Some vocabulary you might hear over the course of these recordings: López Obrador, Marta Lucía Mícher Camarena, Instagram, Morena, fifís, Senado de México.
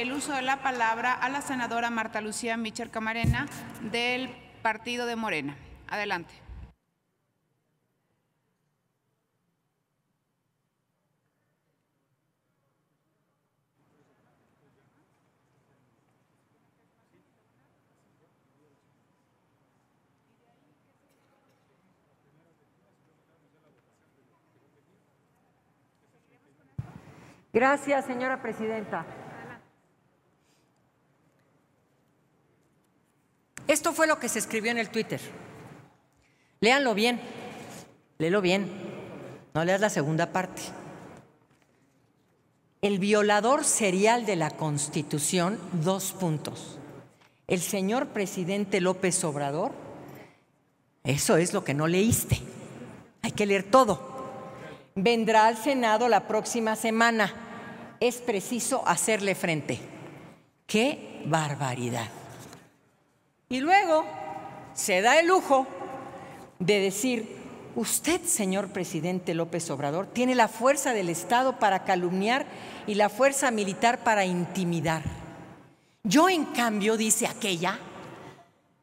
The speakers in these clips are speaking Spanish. el uso de la palabra a la senadora Marta Lucía Mícher Camarena del partido de Morena. Adelante. Gracias, señora presidenta. Esto fue lo que se escribió en el Twitter. Léanlo bien, léelo bien, no leas la segunda parte. El violador serial de la Constitución, 2 puntos. El señor presidente López Obrador, eso es lo que no leíste. Hay que leer todo. Vendrá al Senado la próxima semana. Es preciso hacerle frente. ¡Qué barbaridad! Y luego se da el lujo de decir: usted, señor presidente López Obrador, tiene la fuerza del Estado para calumniar y la fuerza militar para intimidar. Yo, en cambio, dice aquella,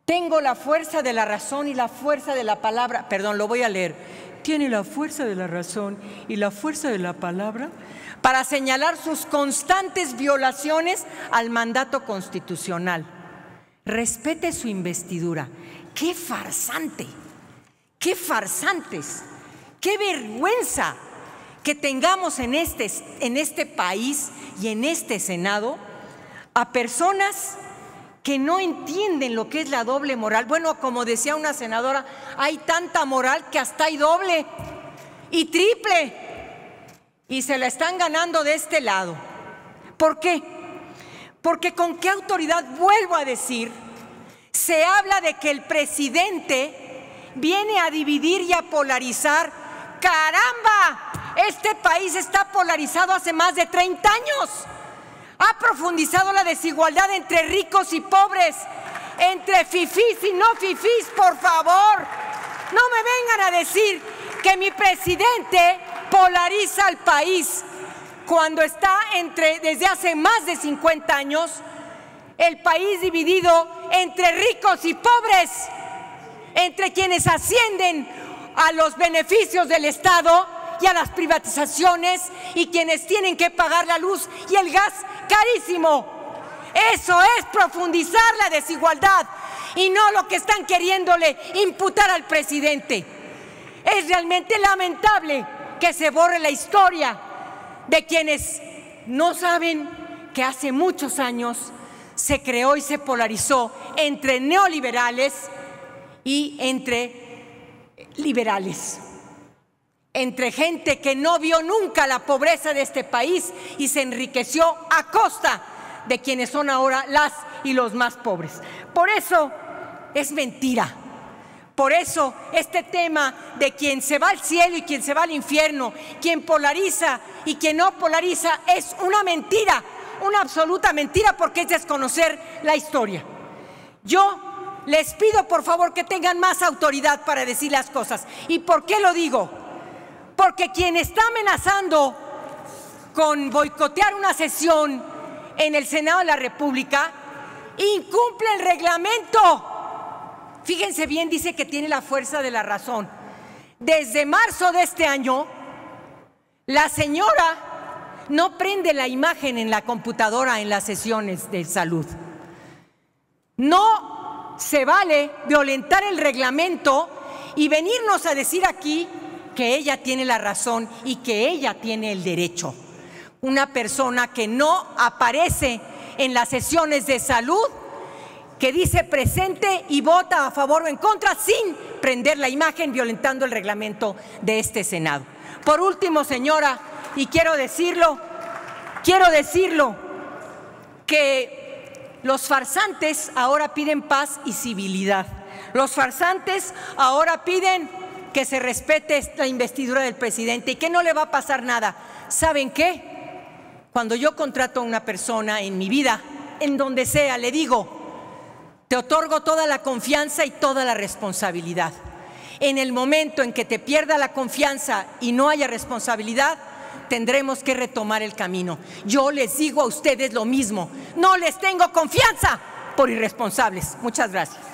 tengo la fuerza de la razón y la fuerza de la palabra. Perdón, lo voy a leer. Tiene la fuerza de la razón y la fuerza de la palabra para señalar sus constantes violaciones al mandato constitucional. Respete su investidura. ¡Qué farsante! ¡Qué farsantes! ¡Qué vergüenza que tengamos en este país y en este Senado a personas que no entienden lo que es la doble moral! Bueno, como decía una senadora, hay tanta moral que hasta hay doble y triple, y se la están ganando de este lado. ¿Por qué? Porque con qué autoridad, vuelvo a decir, se habla de que el presidente viene a dividir y a polarizar. ¡Caramba! Este país está polarizado hace más de 30 años. Ha profundizado la desigualdad entre ricos y pobres, entre fifís y no fifís. Por favor, no me vengan a decir que mi presidente polariza al país, cuando está desde hace más de 50 años, el país dividido entre ricos y pobres, entre quienes ascienden a los beneficios del Estado y a las privatizaciones, y quienes tienen que pagar la luz y el gas carísimo. Eso es profundizar la desigualdad, y no lo que están queriéndole imputar al presidente. Es realmente lamentable que se borre la historia de quienes no saben que hace muchos años se creó y se polarizó entre neoliberales y entre liberales, entre gente que no vio nunca la pobreza de este país y se enriqueció a costa de quienes son ahora las y los más pobres. Por eso es mentira. Por eso este tema de quien se va al cielo y quien se va al infierno, quien polariza y quien no polariza, es una mentira, una absoluta mentira, porque es desconocer la historia. Yo les pido, por favor, que tengan más autoridad para decir las cosas. ¿Y por qué lo digo? Porque quien está amenazando con boicotear una sesión en el Senado de la República incumple el reglamento. Fíjense bien, dice que tiene la fuerza de la razón. Desde marzo de este año, la señora no prende la imagen en la computadora en las sesiones de salud. No se vale violentar el reglamento y venirnos a decir aquí que ella tiene la razón y que ella tiene el derecho. Una persona que no aparece en las sesiones de salud, que dice presente y vota a favor o en contra sin prender la imagen, violentando el reglamento de este Senado. Por último, señora, y quiero decirlo, que los farsantes ahora piden paz y civilidad. Los farsantes ahora piden que se respete la investidura del presidente y que no le va a pasar nada. ¿Saben qué? Cuando yo contrato a una persona en mi vida, en donde sea, le digo: te otorgo toda la confianza y toda la responsabilidad. En el momento en que te pierda la confianza y no haya responsabilidad, tendremos que retomar el camino. Yo les digo a ustedes lo mismo, no les tengo confianza por irresponsables. Muchas gracias.